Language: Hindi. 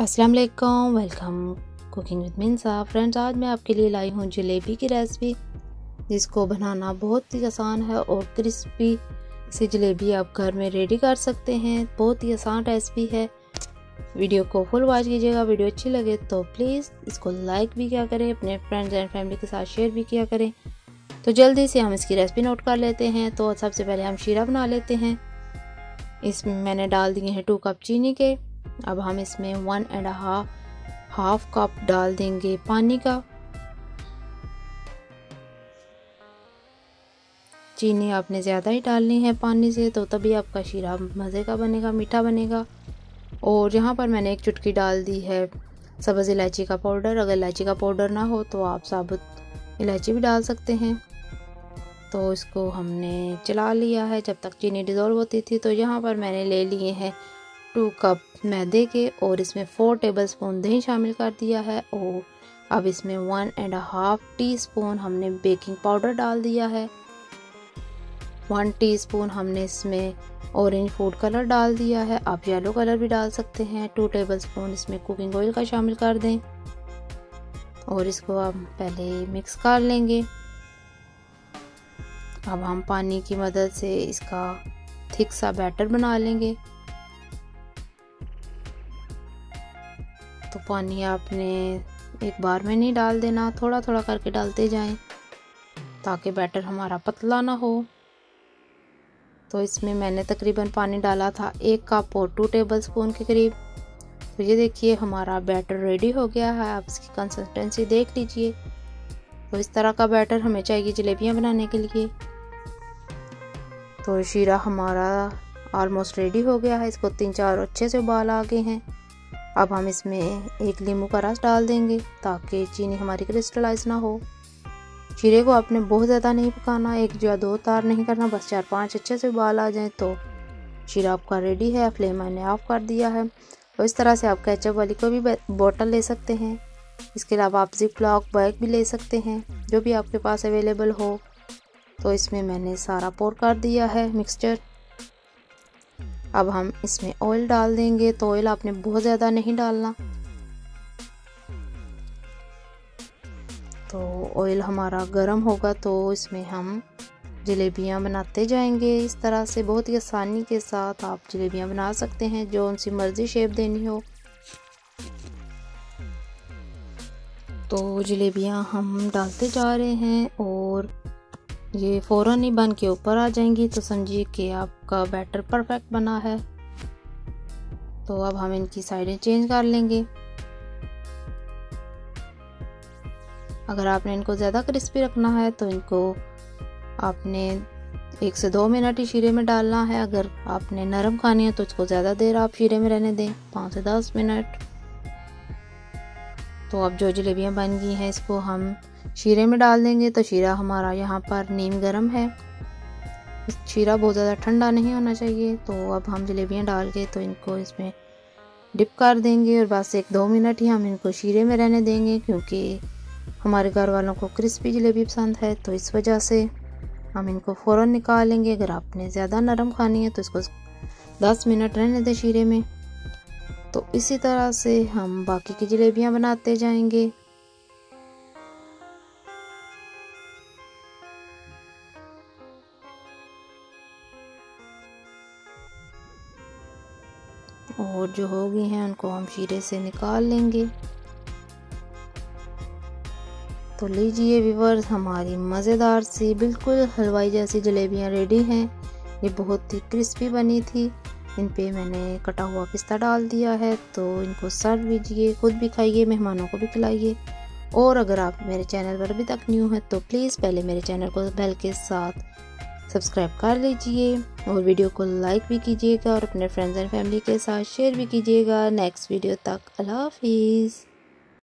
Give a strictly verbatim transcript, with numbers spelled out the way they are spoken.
अस्सलाम वालेकुम, welcome cooking with Minsa. Friends, आज मैं आपके लिए लाई हूँ जलेबी की रेसिपी, जिसको बनाना बहुत ही आसान है और क्रिस्पी सी जलेबी आप घर में रेडी कर सकते हैं। बहुत ही आसान रेसिपी है। वीडियो को फुल वॉच कीजिएगा। वीडियो अच्छी लगे तो प्लीज़ इसको लाइक भी किया करें, अपने फ्रेंड्स एंड फैमिली के साथ शेयर भी किया करें। तो जल्दी से हम इसकी रेसिपी नोट कर लेते हैं। तो सबसे पहले हम शीरा बना लेते हैं। इसमें मैंने डाल दिए हैं टू कप चीनी के। अब हम इसमें one and half half cup डाल देंगे पानी का। चीनी आपने ज़्यादा ही डालनी है पानी से, तो तभी आपका शीरा मज़े का बनेगा, मीठा बनेगा। और यहाँ पर मैंने एक चुटकी डाल दी है सब्ज़ इलायची का पाउडर। अगर इलायची का पाउडर ना हो तो आप साबुत इलायची भी डाल सकते हैं। तो इसको हमने चला लिया है जब तक चीनी डिज़ोल्व होती थी। तो यहाँ पर मैंने ले लिए हैं टू कप मैदे के और इसमें फोर टेबलस्पून दही शामिल कर दिया है। और अब इसमें वन एंड हाफ टीस्पून हमने बेकिंग पाउडर डाल दिया है। वन टीस्पून हमने इसमें ऑरेंज फूड कलर डाल दिया है, आप येलो कलर भी डाल सकते हैं। टू टेबलस्पून इसमें कुकिंग ऑयल का शामिल कर दें और इसको हम पहले मिक्स कर लेंगे। अब हम पानी की मदद से इसका थिक सा बैटर बना लेंगे। तो पानी आपने एक बार में नहीं डाल देना, थोड़ा थोड़ा करके डालते जाएं ताकि बैटर हमारा पतला ना हो। तो इसमें मैंने तकरीबन पानी डाला था एक कप और टू टेबलस्पून के करीब। तो ये देखिए हमारा बैटर रेडी हो गया है। आप इसकी कंसिस्टेंसी देख लीजिए। तो इस तरह का बैटर हमें चाहिए जलेबियाँ बनाने के लिए। तो शीरा हमारा ऑलमोस्ट रेडी हो गया है। इसको तीन चार अच्छे से उबाल आ गए हैं। अब हम इसमें एक नींबू का रस डाल देंगे ताकि चीनी हमारी क्रिस्टलाइज ना हो। शीरे को आपने बहुत ज़्यादा नहीं पकाना, एक या दो तार नहीं करना, बस चार पांच अच्छे से उबाल आ जाए तो शीरा आपका रेडी है। फ्लेम मैंने ऑफ कर दिया है। तो इस तरह से आप केचप वाली कोई भी बोतल ले सकते हैं। इसके अलावा आप जिप लॉक बैग भी ले सकते हैं, जो भी आपके पास अवेलेबल हो। तो इसमें मैंने सारा पोर कर दिया है मिक्सचर। अब हम इसमें ऑयल डाल देंगे। तो ऑयल आपने बहुत ज़्यादा नहीं डालना। तो ऑयल हमारा गर्म होगा तो इसमें हम जलेबियाँ बनाते जाएंगे। इस तरह से बहुत ही आसानी के साथ आप जलेबियाँ बना सकते हैं, जो उनकी मर्ज़ी शेप देनी हो। तो जलेबियाँ हम डालते जा रहे हैं और ये फ़ौरन ही बन के ऊपर आ जाएंगी। तो समझिए कि आपका बैटर परफेक्ट बना है। तो अब हम इनकी साइडें चेंज कर लेंगे। अगर आपने इनको ज़्यादा क्रिस्पी रखना है तो इनको आपने एक से दो मिनट ही शीरे में डालना है। अगर आपने नरम खानी है तो इसको ज़्यादा देर आप शीरे में रहने दें, पाँच से दस मिनट। तो अब जो जलेबियाँ बन गई हैं इसको हम शीरे में डाल देंगे। तो शीरा हमारा यहाँ पर नीम गर्म है, शीरा बहुत ज़्यादा ठंडा नहीं होना चाहिए। तो अब हम जलेबियाँ डाल के तो इनको इसमें डिप कर देंगे और बस एक दो मिनट ही हम इनको शीरे में रहने देंगे, क्योंकि हमारे घर वालों को क्रिस्पी जलेबी पसंद है। तो इस वजह से हम इनको फ़ौरन निकालेंगे। अगर आपने ज़्यादा नरम खानी है तो इसको दस मिनट रहने दें शीरे में। तो इसी तरह से हम बाकी की जलेबियाँ बनाते जाएंगे। और जो हो गई हैं उनको हम शीरे से निकाल लेंगे। तो लीजिए व्यूअर्स, हमारी मज़ेदार सी बिल्कुल हलवाई जैसी जलेबियाँ रेडी हैं। ये बहुत ही क्रिस्पी बनी थी। इन पे मैंने कटा हुआ पिस्ता डाल दिया है। तो इनको सर्व कीजिए, खुद भी खाइए, मेहमानों को भी खिलाइए। और अगर आप मेरे चैनल पर अभी तक न्यू हैं तो प्लीज़ पहले मेरे चैनल को बेल के साथ सब्सक्राइब कर लीजिए और वीडियो को लाइक भी कीजिएगा और अपने फ्रेंड्स एंड फैमिली के साथ शेयर भी कीजिएगा। नेक्स्ट वीडियो तक अल्लाह हाफिज़।